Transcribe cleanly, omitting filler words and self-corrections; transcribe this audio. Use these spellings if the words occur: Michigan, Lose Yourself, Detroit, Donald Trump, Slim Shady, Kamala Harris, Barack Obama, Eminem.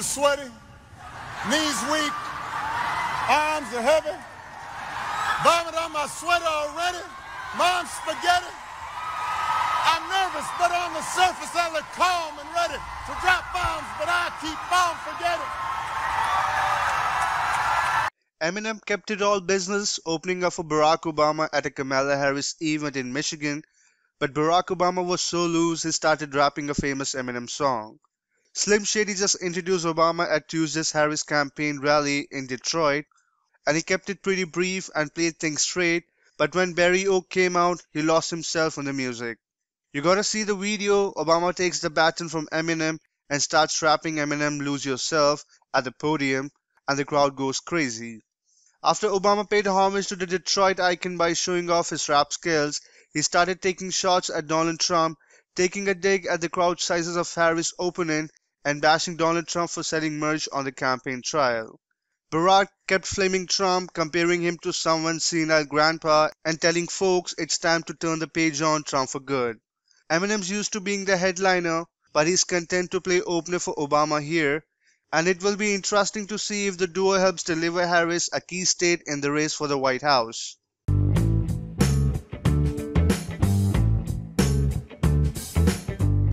are sweaty, knees weak, arms are heavy. Vomit on my sweater already. Mom's spaghetti. I'm nervous, but on the surface I look calm and ready to drop bombs, but I keep on forgetting. Eminem kept it all business, opening up for Barack Obama at a Kamala Harris event in Michigan, but Barack Obama was so loose he started rapping a famous Eminem song. Slim Shady just introduced Obama at Tuesday's Harris campaign rally in Detroit, and he kept it pretty brief and played things straight, but when Barry Oak came out, he lost himself in the music. You gotta see the video. Obama takes the baton from Eminem and starts rapping Eminem "Lose Yourself" at the podium, and the crowd goes crazy. After Obama paid homage to the Detroit icon by showing off his rap skills, he started taking shots at Donald Trump, taking a dig at the crowd sizes of Harris' opponent and bashing Donald Trump for selling merch on the campaign trail. Barack kept flaming Trump, comparing him to someone's senile grandpa and telling folks it's time to turn the page on Trump for good. Eminem's used to being the headliner, but he's content to play opener for Obama here, and it will be interesting to see if the duo helps deliver Harris a key state in the race for the White House.